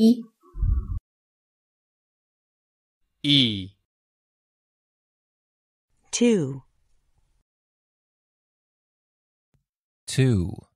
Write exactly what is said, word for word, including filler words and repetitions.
E E two two